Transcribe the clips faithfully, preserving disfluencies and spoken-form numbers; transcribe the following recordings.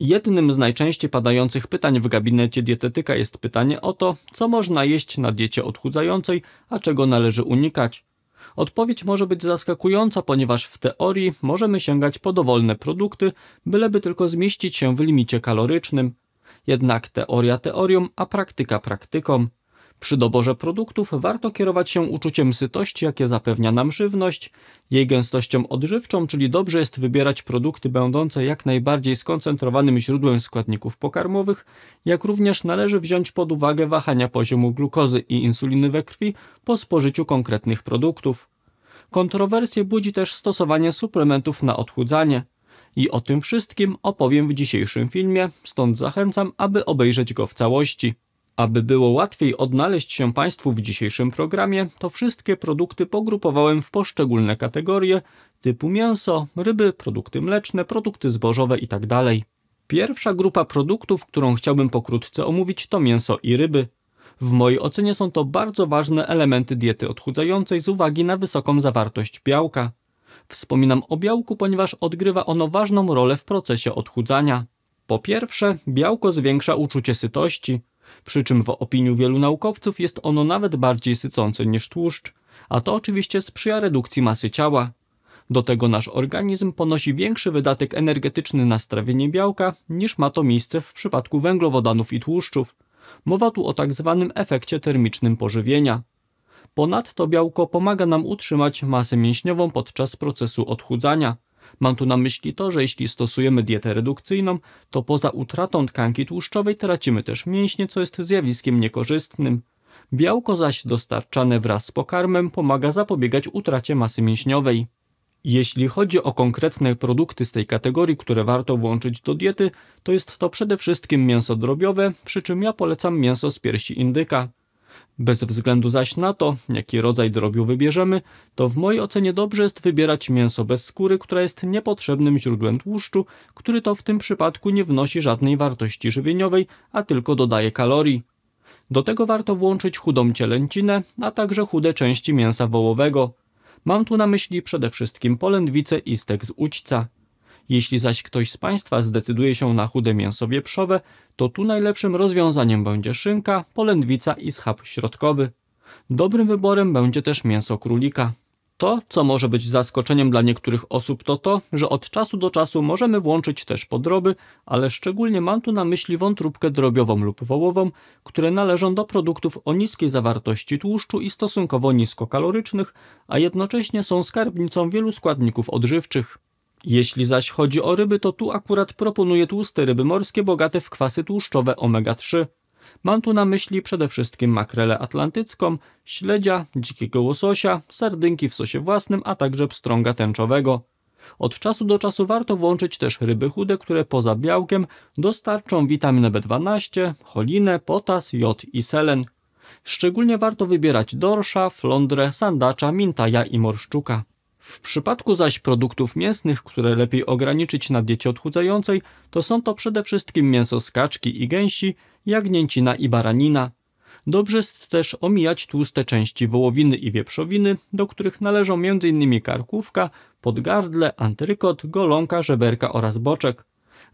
Jednym z najczęściej padających pytań w gabinecie dietetyka jest pytanie o to, co można jeść na diecie odchudzającej, a czego należy unikać. Odpowiedź może być zaskakująca, ponieważ w teorii możemy sięgać po dowolne produkty, byleby tylko zmieścić się w limicie kalorycznym. Jednak teoria teorią, a praktyka praktyką. Przy doborze produktów warto kierować się uczuciem sytości, jakie zapewnia nam żywność, jej gęstością odżywczą, czyli dobrze jest wybierać produkty będące jak najbardziej skoncentrowanym źródłem składników pokarmowych, jak również należy wziąć pod uwagę wahania poziomu glukozy i insuliny we krwi po spożyciu konkretnych produktów. Kontrowersje budzi też stosowanie suplementów na odchudzanie. I o tym wszystkim opowiem w dzisiejszym filmie, stąd zachęcam, aby obejrzeć go w całości. Aby było łatwiej odnaleźć się Państwu w dzisiejszym programie, to wszystkie produkty pogrupowałem w poszczególne kategorie typu mięso, ryby, produkty mleczne, produkty zbożowe itd. Pierwsza grupa produktów, którą chciałbym pokrótce omówić, to mięso i ryby. W mojej ocenie są to bardzo ważne elementy diety odchudzającej z uwagi na wysoką zawartość białka. Wspominam o białku, ponieważ odgrywa ono ważną rolę w procesie odchudzania. Po pierwsze, białko zwiększa uczucie sytości. Przy czym w opinii wielu naukowców jest ono nawet bardziej sycące niż tłuszcz, a to oczywiście sprzyja redukcji masy ciała. Do tego nasz organizm ponosi większy wydatek energetyczny na strawienie białka niż ma to miejsce w przypadku węglowodanów i tłuszczów. Mowa tu o tak zwanym efekcie termicznym pożywienia. Ponadto białko pomaga nam utrzymać masę mięśniową podczas procesu odchudzania. Mam tu na myśli to, że jeśli stosujemy dietę redukcyjną, to poza utratą tkanki tłuszczowej tracimy też mięśnie, co jest zjawiskiem niekorzystnym. Białko zaś dostarczane wraz z pokarmem pomaga zapobiegać utracie masy mięśniowej. Jeśli chodzi o konkretne produkty z tej kategorii, które warto włączyć do diety, to jest to przede wszystkim mięso drobiowe, przy czym ja polecam mięso z piersi indyka. Bez względu zaś na to, jaki rodzaj drobiu wybierzemy, to w mojej ocenie dobrze jest wybierać mięso bez skóry, która jest niepotrzebnym źródłem tłuszczu, który to w tym przypadku nie wnosi żadnej wartości żywieniowej, a tylko dodaje kalorii. Do tego warto włączyć chudą cielęcinę, a także chude części mięsa wołowego. Mam tu na myśli przede wszystkim polędwicę i stek z udźca. Jeśli zaś ktoś z Państwa zdecyduje się na chude mięso wieprzowe, to tu najlepszym rozwiązaniem będzie szynka, polędwica i schab środkowy. Dobrym wyborem będzie też mięso królika. To, co może być zaskoczeniem dla niektórych osób, to to, że od czasu do czasu możemy włączyć też podroby, ale szczególnie mam tu na myśli wątróbkę drobiową lub wołową, które należą do produktów o niskiej zawartości tłuszczu i stosunkowo niskokalorycznych, a jednocześnie są skarbnicą wielu składników odżywczych. Jeśli zaś chodzi o ryby, to tu akurat proponuję tłuste ryby morskie bogate w kwasy tłuszczowe omega trzy. Mam tu na myśli przede wszystkim makrelę atlantycką, śledzia, dzikiego łososia, sardynki w sosie własnym, a także pstrąga tęczowego. Od czasu do czasu warto włączyć też ryby chude, które poza białkiem dostarczą witaminę B dwanaście, cholinę, potas, jod i selen. Szczególnie warto wybierać dorsza, flądrę, sandacza, mintaja i morszczuka. W przypadku zaś produktów mięsnych, które lepiej ograniczyć na diecie odchudzającej, to są to przede wszystkim mięso z kaczki i gęsi, jagnięcina i baranina. Dobrze jest też omijać tłuste części wołowiny i wieprzowiny, do których należą m.in. karkówka, podgardle, antrykot, golonka, żeberka oraz boczek.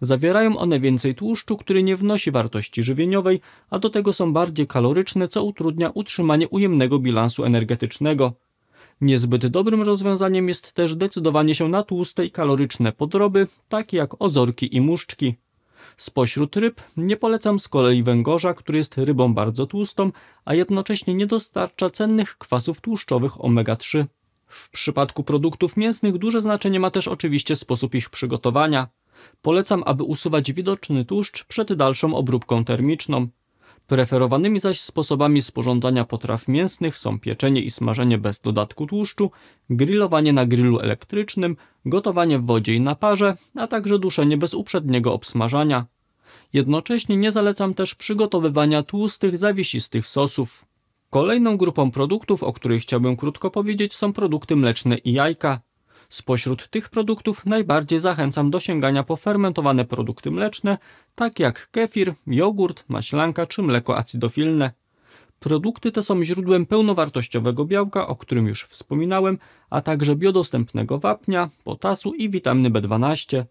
Zawierają one więcej tłuszczu, który nie wnosi wartości żywieniowej, a do tego są bardziej kaloryczne, co utrudnia utrzymanie ujemnego bilansu energetycznego. Niezbyt dobrym rozwiązaniem jest też decydowanie się na tłuste i kaloryczne podroby, takie jak ozorki i muszczki. Spośród ryb nie polecam z kolei węgorza, który jest rybą bardzo tłustą, a jednocześnie nie dostarcza cennych kwasów tłuszczowych omega trzy. W przypadku produktów mięsnych duże znaczenie ma też oczywiście sposób ich przygotowania. Polecam, aby usuwać widoczny tłuszcz przed dalszą obróbką termiczną. Preferowanymi zaś sposobami sporządzania potraw mięsnych są pieczenie i smażenie bez dodatku tłuszczu, grillowanie na grillu elektrycznym, gotowanie w wodzie i na parze, a także duszenie bez uprzedniego obsmażania. Jednocześnie nie zalecam też przygotowywania tłustych, zawiesistych sosów. Kolejną grupą produktów, o której chciałbym krótko powiedzieć, są produkty mleczne i jajka. Spośród tych produktów najbardziej zachęcam do sięgania po fermentowane produkty mleczne, takie jak kefir, jogurt, maślanka czy mleko acydofilne. Produkty te są źródłem pełnowartościowego białka, o którym już wspominałem, a także biodostępnego wapnia, potasu i witaminy B dwanaście.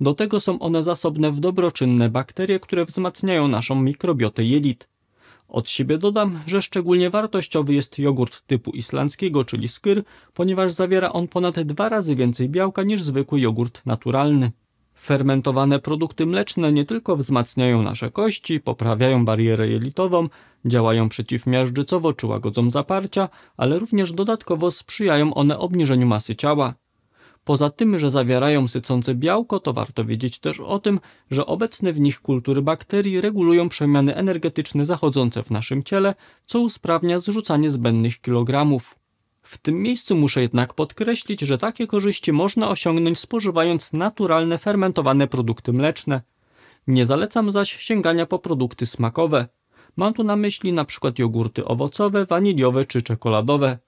Do tego są one zasobne w dobroczynne bakterie, które wzmacniają naszą mikrobiotę jelit. Od siebie dodam, że szczególnie wartościowy jest jogurt typu islandzkiego, czyli skyr, ponieważ zawiera on ponad dwa razy więcej białka niż zwykły jogurt naturalny. Fermentowane produkty mleczne nie tylko wzmacniają nasze kości, poprawiają barierę jelitową, działają przeciwmiażdżycowo czy łagodzą zaparcia, ale również dodatkowo sprzyjają one obniżeniu masy ciała. Poza tym, że zawierają sycące białko, to warto wiedzieć też o tym, że obecne w nich kultury bakterii regulują przemiany energetyczne zachodzące w naszym ciele, co usprawnia zrzucanie zbędnych kilogramów. W tym miejscu muszę jednak podkreślić, że takie korzyści można osiągnąć spożywając naturalne fermentowane produkty mleczne. Nie zalecam zaś sięgania po produkty smakowe. Mam tu na myśli np. jogurty owocowe, waniliowe czy czekoladowe.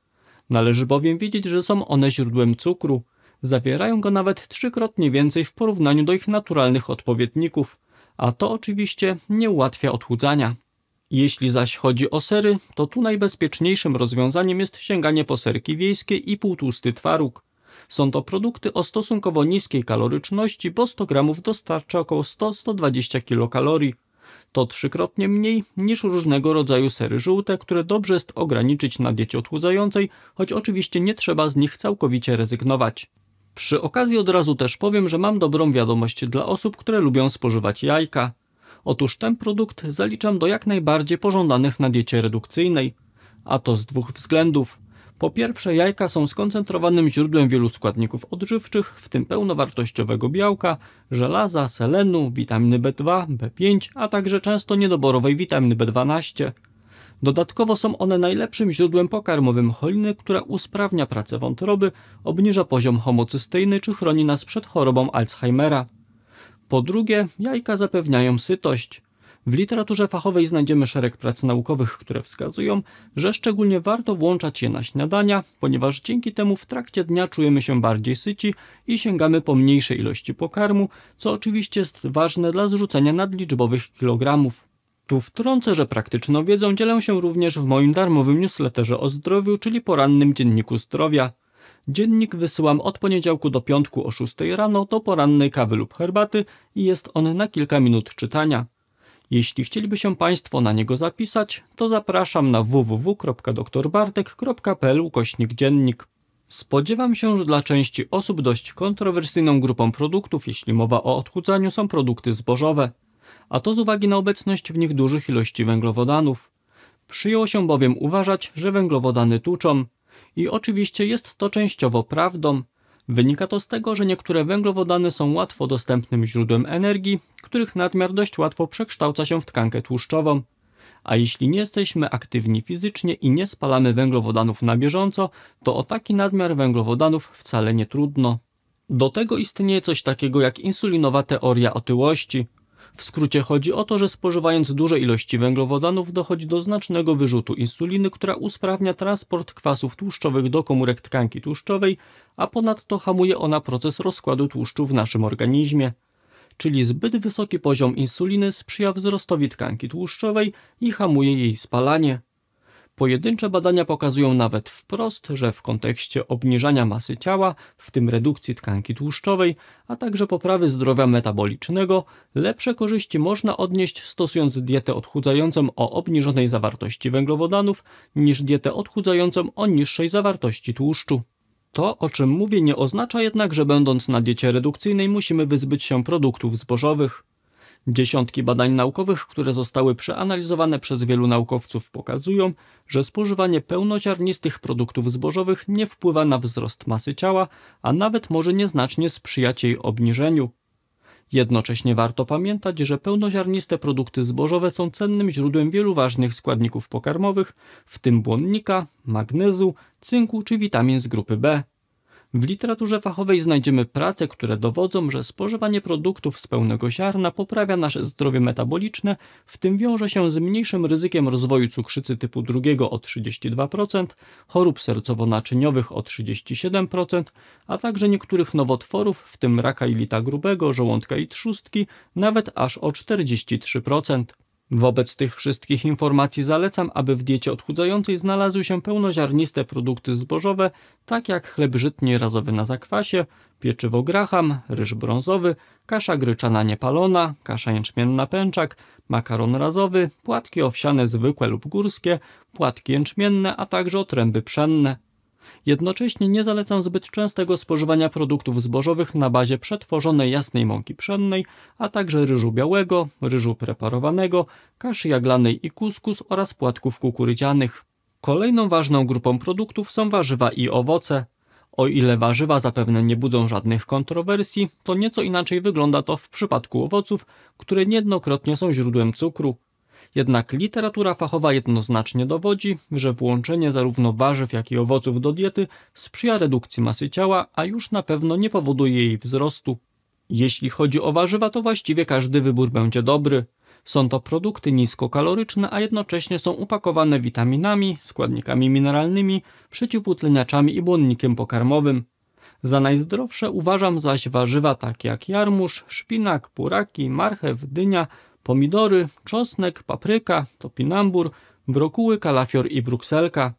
Należy bowiem wiedzieć, że są one źródłem cukru. Zawierają go nawet trzykrotnie więcej w porównaniu do ich naturalnych odpowiedników, a to oczywiście nie ułatwia odchudzania. Jeśli zaś chodzi o sery, to tu najbezpieczniejszym rozwiązaniem jest sięganie po serki wiejskie i półtłusty twaróg. Są to produkty o stosunkowo niskiej kaloryczności, bo sto gramów dostarcza około sto do stu dwudziestu kilokalorii. To trzykrotnie mniej niż różnego rodzaju sery żółte, które dobrze jest ograniczyć na diecie odchudzającej, choć oczywiście nie trzeba z nich całkowicie rezygnować. Przy okazji od razu też powiem, że mam dobrą wiadomość dla osób, które lubią spożywać jajka. Otóż ten produkt zaliczam do jak najbardziej pożądanych na diecie redukcyjnej. A to z dwóch względów. Po pierwsze, jajka są skoncentrowanym źródłem wielu składników odżywczych, w tym pełnowartościowego białka, żelaza, selenu, witaminy B dwa, B pięć, a także często niedoborowej witaminy B dwanaście. Dodatkowo są one najlepszym źródłem pokarmowym choliny, która usprawnia pracę wątroby, obniża poziom homocysteiny czy chroni nas przed chorobą Alzheimera. Po drugie, jajka zapewniają sytość. W literaturze fachowej znajdziemy szereg prac naukowych, które wskazują, że szczególnie warto włączać je na śniadania, ponieważ dzięki temu w trakcie dnia czujemy się bardziej syci i sięgamy po mniejszej ilości pokarmu, co oczywiście jest ważne dla zrzucenia nadliczbowych kilogramów. Tu wtrącę, że praktyczną wiedzą dzielę się również w moim darmowym newsletterze o zdrowiu, czyli porannym dzienniku zdrowia. Dziennik wysyłam od poniedziałku do piątku o szóstej rano do porannej kawy lub herbaty i jest on na kilka minut czytania. Jeśli chcieliby się Państwo na niego zapisać, to zapraszam na www kropka doktor bartek kropka pl ukośnik dziennik. Spodziewam się, że dla części osób dość kontrowersyjną grupą produktów, jeśli mowa o odchudzaniu, są produkty zbożowe, a to z uwagi na obecność w nich dużych ilości węglowodanów. Przyjęło się bowiem uważać, że węglowodany tuczą. I oczywiście jest to częściowo prawdą. Wynika to z tego, że niektóre węglowodany są łatwo dostępnym źródłem energii, których nadmiar dość łatwo przekształca się w tkankę tłuszczową. A jeśli nie jesteśmy aktywni fizycznie i nie spalamy węglowodanów na bieżąco, to o taki nadmiar węglowodanów wcale nie trudno. Do tego istnieje coś takiego jak insulinowa teoria otyłości. W skrócie chodzi o to, że spożywając duże ilości węglowodanów dochodzi do znacznego wyrzutu insuliny, która usprawnia transport kwasów tłuszczowych do komórek tkanki tłuszczowej, a ponadto hamuje ona proces rozkładu tłuszczu w naszym organizmie. Czyli zbyt wysoki poziom insuliny sprzyja wzrostowi tkanki tłuszczowej i hamuje jej spalanie. Pojedyncze badania pokazują nawet wprost, że w kontekście obniżania masy ciała, w tym redukcji tkanki tłuszczowej, a także poprawy zdrowia metabolicznego, lepsze korzyści można odnieść stosując dietę odchudzającą o obniżonej zawartości węglowodanów niż dietę odchudzającą o niższej zawartości tłuszczu. To, o czym mówię, nie oznacza jednak, że będąc na diecie redukcyjnej musimy wyzbyć się produktów zbożowych. Dziesiątki badań naukowych, które zostały przeanalizowane przez wielu naukowców, pokazują, że spożywanie pełnoziarnistych produktów zbożowych nie wpływa na wzrost masy ciała, a nawet może nieznacznie sprzyjać jej obniżeniu. Jednocześnie warto pamiętać, że pełnoziarniste produkty zbożowe są cennym źródłem wielu ważnych składników pokarmowych, w tym błonnika, magnezu, cynku czy witamin z grupy B. W literaturze fachowej znajdziemy prace, które dowodzą, że spożywanie produktów z pełnego ziarna poprawia nasze zdrowie metaboliczne, w tym wiąże się z mniejszym ryzykiem rozwoju cukrzycy typu drugiego o trzydzieści dwa procent, chorób sercowo-naczyniowych o trzydzieści siedem procent, a także niektórych nowotworów, w tym raka jelita grubego, żołądka i trzustki, nawet aż o czterdzieści trzy procent. Wobec tych wszystkich informacji zalecam, aby w diecie odchudzającej znalazły się pełnoziarniste produkty zbożowe, tak jak chleb żytni razowy na zakwasie, pieczywo graham, ryż brązowy, kasza gryczana niepalona, kasza jęczmienna pęczak, makaron razowy, płatki owsiane zwykłe lub górskie, płatki jęczmienne, a także otręby pszenne. Jednocześnie nie zalecam zbyt częstego spożywania produktów zbożowych na bazie przetworzonej jasnej mąki pszennej, a także ryżu białego, ryżu preparowanego, kaszy jaglanej i kuskus oraz płatków kukurydzianych. Kolejną ważną grupą produktów są warzywa i owoce. O ile warzywa zapewne nie budzą żadnych kontrowersji, to nieco inaczej wygląda to w przypadku owoców, które niejednokrotnie są źródłem cukru. Jednak literatura fachowa jednoznacznie dowodzi, że włączenie zarówno warzyw, jak i owoców do diety sprzyja redukcji masy ciała, a już na pewno nie powoduje jej wzrostu. Jeśli chodzi o warzywa, to właściwie każdy wybór będzie dobry. Są to produkty niskokaloryczne, a jednocześnie są upakowane witaminami, składnikami mineralnymi, przeciwutleniaczami i błonnikiem pokarmowym. Za najzdrowsze uważam zaś warzywa takie jak jarmuż, szpinak, buraki, marchew, dynia, pomidory, czosnek, papryka, topinambur, brokuły, kalafior i brukselka.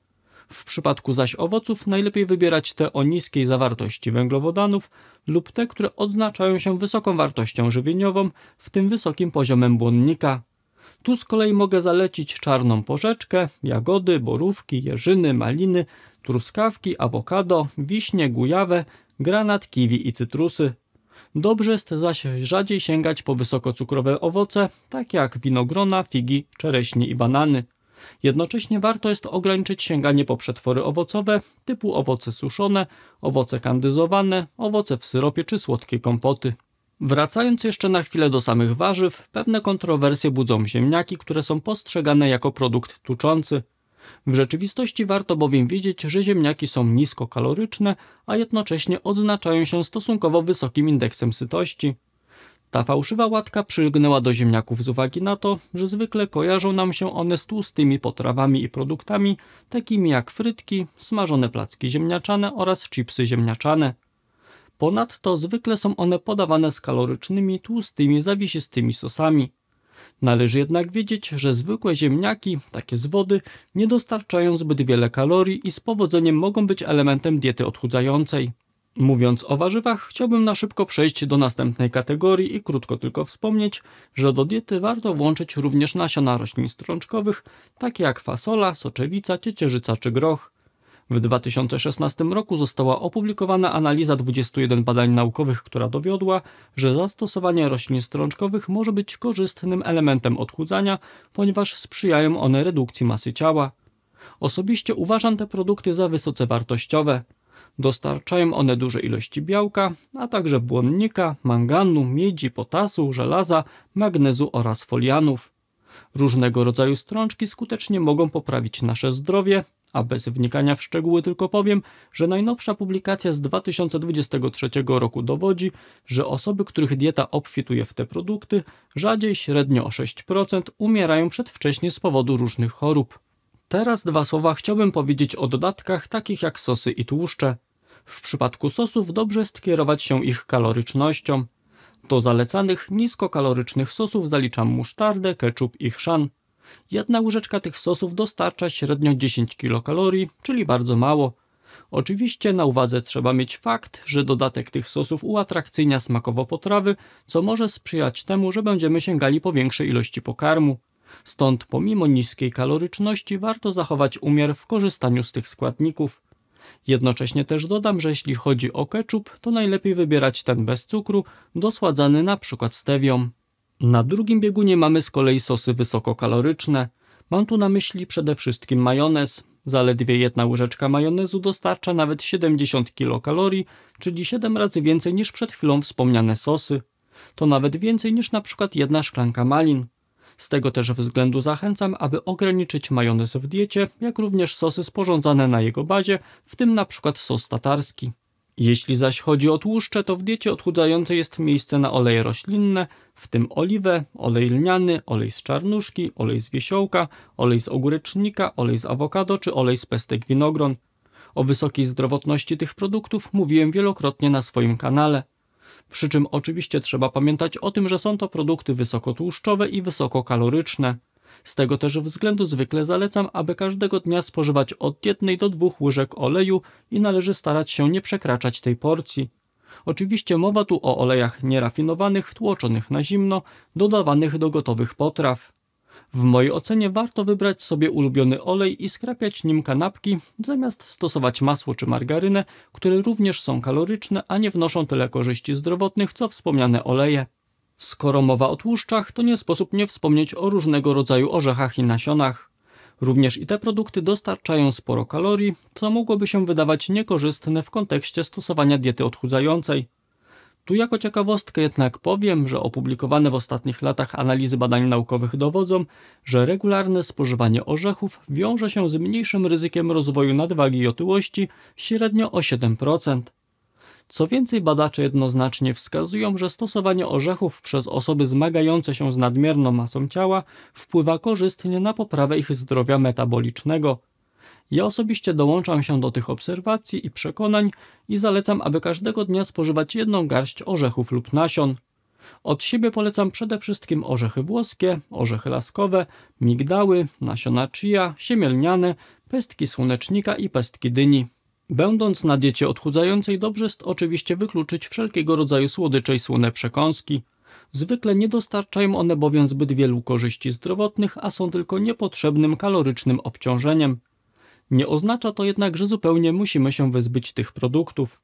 W przypadku zaś owoców najlepiej wybierać te o niskiej zawartości węglowodanów lub te, które odznaczają się wysoką wartością żywieniową, w tym wysokim poziomem błonnika. Tu z kolei mogę zalecić czarną porzeczkę, jagody, borówki, jeżyny, maliny, truskawki, awokado, wiśnie, gujawę, granat, kiwi i cytrusy. Dobrze jest zaś rzadziej sięgać po wysokocukrowe owoce, takie jak winogrona, figi, czereśnie i banany. Jednocześnie warto jest ograniczyć sięganie po przetwory owocowe typu owoce suszone, owoce kandyzowane, owoce w syropie czy słodkie kompoty. Wracając jeszcze na chwilę do samych warzyw, pewne kontrowersje budzą ziemniaki, które są postrzegane jako produkt tłuczący. W rzeczywistości warto bowiem wiedzieć, że ziemniaki są niskokaloryczne, a jednocześnie odznaczają się stosunkowo wysokim indeksem sytości. Ta fałszywa łatka przylgnęła do ziemniaków z uwagi na to, że zwykle kojarzą nam się one z tłustymi potrawami i produktami, takimi jak frytki, smażone placki ziemniaczane oraz chipsy ziemniaczane. Ponadto zwykle są one podawane z kalorycznymi, tłustymi, zawiesistymi sosami. Należy jednak wiedzieć, że zwykłe ziemniaki, takie z wody, nie dostarczają zbyt wiele kalorii i z powodzeniem mogą być elementem diety odchudzającej. Mówiąc o warzywach, chciałbym na szybko przejść do następnej kategorii i krótko tylko wspomnieć, że do diety warto włączyć również nasiona roślin strączkowych, takie jak fasola, soczewica, ciecierzyca czy groch. W dwa tysiące szesnastym roku została opublikowana analiza dwudziestu jeden badań naukowych, która dowiodła, że zastosowanie roślin strączkowych może być korzystnym elementem odchudzania, ponieważ sprzyjają one redukcji masy ciała. Osobiście uważam te produkty za wysoce wartościowe. Dostarczają one duże ilości białka, a także błonnika, manganu, miedzi, potasu, żelaza, magnezu oraz folianów. Różnego rodzaju strączki skutecznie mogą poprawić nasze zdrowie, a bez wnikania w szczegóły tylko powiem, że najnowsza publikacja z dwa tysiące dwudziestego trzeciego roku dowodzi, że osoby, których dieta obfituje w te produkty, rzadziej średnio o sześć procent umierają przedwcześnie z powodu różnych chorób. Teraz dwa słowa chciałbym powiedzieć o dodatkach takich jak sosy i tłuszcze. W przypadku sosów dobrze jest kierować się ich kalorycznością. Do zalecanych niskokalorycznych sosów zaliczam musztardę, keczup i chrzan. Jedna łyżeczka tych sosów dostarcza średnio dziesięć kilokalorii, czyli bardzo mało. Oczywiście na uwadze trzeba mieć fakt, że dodatek tych sosów uatrakcyjnia smakowo potrawy, co może sprzyjać temu, że będziemy sięgali po większej ilości pokarmu. Stąd pomimo niskiej kaloryczności warto zachować umiar w korzystaniu z tych składników. Jednocześnie też dodam, że jeśli chodzi o keczup, to najlepiej wybierać ten bez cukru, dosładzany np. stewią. Na drugim biegunie mamy z kolei sosy wysokokaloryczne. Mam tu na myśli przede wszystkim majonez. Zaledwie jedna łyżeczka majonezu dostarcza nawet siedemdziesiąt kilokalorii, czyli siedem razy więcej niż przed chwilą wspomniane sosy. To nawet więcej niż np. jedna szklanka malin. Z tego też względu zachęcam, aby ograniczyć majonez w diecie, jak również sosy sporządzane na jego bazie, w tym np. sos tatarski. Jeśli zaś chodzi o tłuszcze, to w diecie odchudzającej jest miejsce na oleje roślinne, w tym oliwę, olej lniany, olej z czarnuszki, olej z wiesiołka, olej z ogórecznika, olej z awokado czy olej z pestek winogron. O wysokiej zdrowotności tych produktów mówiłem wielokrotnie na swoim kanale. Przy czym oczywiście trzeba pamiętać o tym, że są to produkty wysokotłuszczowe i wysokokaloryczne. Z tego też względu zwykle zalecam, aby każdego dnia spożywać od jednej do dwóch łyżek oleju i należy starać się nie przekraczać tej porcji. Oczywiście mowa tu o olejach nierafinowanych, tłoczonych na zimno, dodawanych do gotowych potraw. W mojej ocenie warto wybrać sobie ulubiony olej i skrapiać nim kanapki, zamiast stosować masło czy margarynę, które również są kaloryczne, a nie wnoszą tyle korzyści zdrowotnych, co wspomniane oleje. Skoro mowa o tłuszczach, to nie sposób nie wspomnieć o różnego rodzaju orzechach i nasionach. Również i te produkty dostarczają sporo kalorii, co mogłoby się wydawać niekorzystne w kontekście stosowania diety odchudzającej. Tu jako ciekawostkę jednak powiem, że opublikowane w ostatnich latach analizy badań naukowych dowodzą, że regularne spożywanie orzechów wiąże się z mniejszym ryzykiem rozwoju nadwagi i otyłości, średnio o siedem procent. Co więcej, badacze jednoznacznie wskazują, że stosowanie orzechów przez osoby zmagające się z nadmierną masą ciała wpływa korzystnie na poprawę ich zdrowia metabolicznego. Ja osobiście dołączam się do tych obserwacji i przekonań i zalecam, aby każdego dnia spożywać jedną garść orzechów lub nasion. Od siebie polecam przede wszystkim orzechy włoskie, orzechy laskowe, migdały, nasiona chia, siemielniane, pestki słonecznika i pestki dyni. Będąc na diecie odchudzającej, dobrze jest oczywiście wykluczyć wszelkiego rodzaju słodycze i słone przekąski. Zwykle nie dostarczają one bowiem zbyt wielu korzyści zdrowotnych, a są tylko niepotrzebnym kalorycznym obciążeniem. Nie oznacza to jednak, że zupełnie musimy się wyzbyć tych produktów.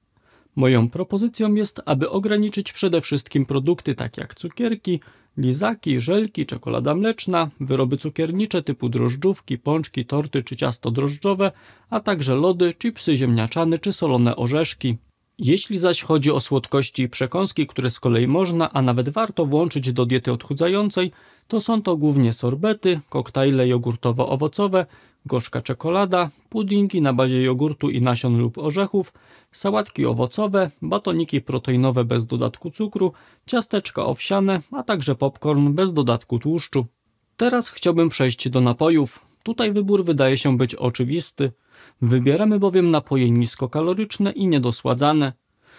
Moją propozycją jest, aby ograniczyć przede wszystkim produkty takie jak cukierki, lizaki, żelki, czekolada mleczna, wyroby cukiernicze typu drożdżówki, pączki, torty czy ciasto drożdżowe, a także lody, chipsy ziemniaczane czy solone orzeszki. Jeśli zaś chodzi o słodkości i przekąski, które z kolei można, a nawet warto włączyć do diety odchudzającej, to są to głównie sorbety, koktajle jogurtowo-owocowe, gorzka czekolada, puddingi na bazie jogurtu i nasion lub orzechów, sałatki owocowe, batoniki proteinowe bez dodatku cukru, ciasteczka owsiane, a także popcorn bez dodatku tłuszczu. Teraz chciałbym przejść do napojów. Tutaj wybór wydaje się być oczywisty. Wybieramy bowiem napoje niskokaloryczne i niedosładzane.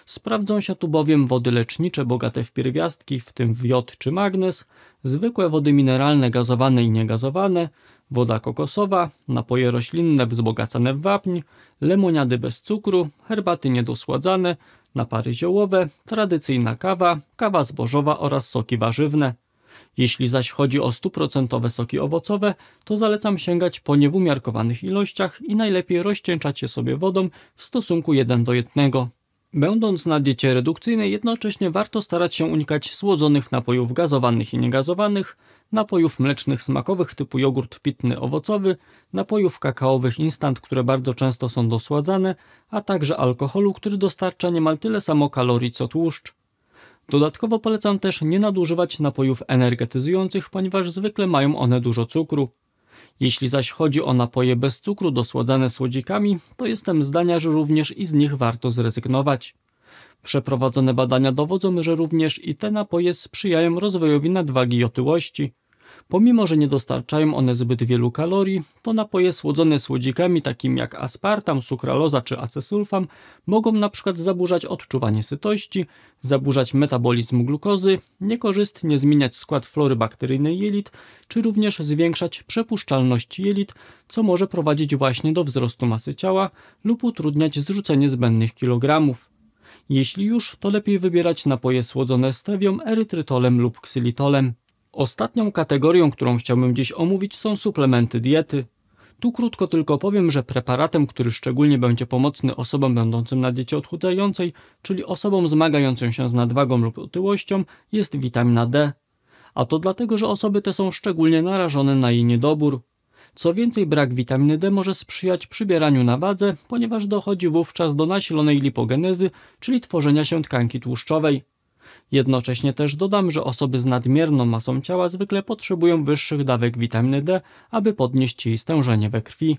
Sprawdzą się tu bowiem wody lecznicze bogate w pierwiastki, w tym w jod czy magnez, zwykłe wody mineralne gazowane i niegazowane, woda kokosowa, napoje roślinne wzbogacane w wapń, lemoniady bez cukru, herbaty niedosładzane, napary ziołowe, tradycyjna kawa, kawa zbożowa oraz soki warzywne. Jeśli zaś chodzi o stuprocentowe soki owocowe, to zalecam sięgać po nie w umiarkowanych ilościach i najlepiej rozcieńczać je sobie wodą w stosunku jeden do jednego. Będąc na diecie redukcyjnej, jednocześnie warto starać się unikać słodzonych napojów gazowanych i niegazowanych, napojów mlecznych smakowych typu jogurt pitny owocowy, napojów kakaowych instant, które bardzo często są dosładzane, a także alkoholu, który dostarcza niemal tyle samo kalorii co tłuszcz. Dodatkowo polecam też nie nadużywać napojów energetyzujących, ponieważ zwykle mają one dużo cukru. Jeśli zaś chodzi o napoje bez cukru dosładzane słodzikami, to jestem zdania, że również i z nich warto zrezygnować. Przeprowadzone badania dowodzą, że również i te napoje sprzyjają rozwojowi nadwagi i otyłości. Pomimo, że nie dostarczają one zbyt wielu kalorii, to napoje słodzone słodzikami takimi jak aspartam, sukraloza czy acesulfam mogą np. zaburzać odczuwanie sytości, zaburzać metabolizm glukozy, niekorzystnie zmieniać skład flory bakteryjnej jelit, czy również zwiększać przepuszczalność jelit, co może prowadzić właśnie do wzrostu masy ciała lub utrudniać zrzucenie zbędnych kilogramów. Jeśli już, to lepiej wybierać napoje słodzone stewią, erytrytolem lub ksylitolem. Ostatnią kategorią, którą chciałbym dziś omówić, są suplementy diety. Tu krótko tylko powiem, że preparatem, który szczególnie będzie pomocny osobom będącym na diecie odchudzającej, czyli osobom zmagającym się z nadwagą lub otyłością, jest witamina D. A to dlatego, że osoby te są szczególnie narażone na jej niedobór. Co więcej, brak witaminy D może sprzyjać przybieraniu na wadze, ponieważ dochodzi wówczas do nasilonej lipogenezy, czyli tworzenia się tkanki tłuszczowej. Jednocześnie też dodam, że osoby z nadmierną masą ciała zwykle potrzebują wyższych dawek witaminy D, aby podnieść jej stężenie we krwi.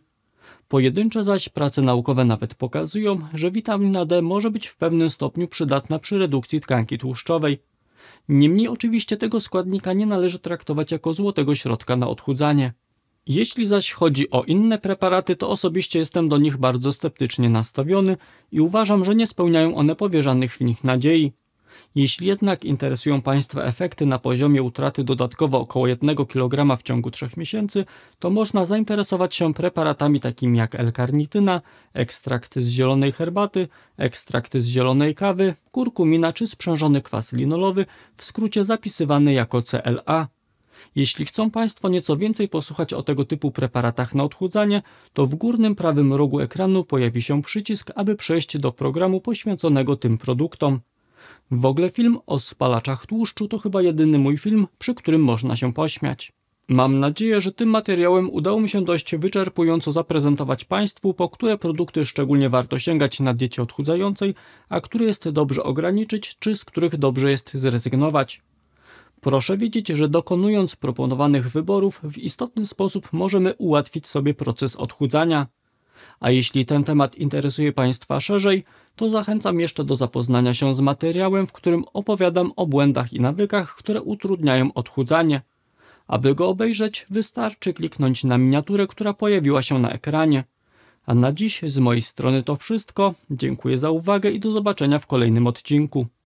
Pojedyncze zaś prace naukowe nawet pokazują, że witamina D może być w pewnym stopniu przydatna przy redukcji tkanki tłuszczowej. Niemniej oczywiście tego składnika nie należy traktować jako złotego środka na odchudzanie. Jeśli zaś chodzi o inne preparaty, to osobiście jestem do nich bardzo sceptycznie nastawiony i uważam, że nie spełniają one powierzanych w nich nadziei. Jeśli jednak interesują Państwa efekty na poziomie utraty dodatkowo około jednego kilograma w ciągu trzech miesięcy, to można zainteresować się preparatami takimi jak L-karnityna, ekstrakty z zielonej herbaty, ekstrakty z zielonej kawy, kurkumina czy sprzężony kwas linolowy, w skrócie zapisywany jako C L A. Jeśli chcą Państwo nieco więcej posłuchać o tego typu preparatach na odchudzanie, to w górnym prawym rogu ekranu pojawi się przycisk, aby przejść do programu poświęconego tym produktom. W ogóle film o spalaczach tłuszczu to chyba jedyny mój film, przy którym można się pośmiać. Mam nadzieję, że tym materiałem udało mi się dość wyczerpująco zaprezentować Państwu, po które produkty szczególnie warto sięgać na diecie odchudzającej, a które jest dobrze ograniczyć, czy z których dobrze jest zrezygnować. Proszę wiedzieć, że dokonując proponowanych wyborów, w istotny sposób możemy ułatwić sobie proces odchudzania. A jeśli ten temat interesuje Państwa szerzej, to zachęcam jeszcze do zapoznania się z materiałem, w którym opowiadam o błędach i nawykach, które utrudniają odchudzanie. Aby go obejrzeć, wystarczy kliknąć na miniaturę, która pojawiła się na ekranie. A na dziś z mojej strony to wszystko. Dziękuję za uwagę i do zobaczenia w kolejnym odcinku.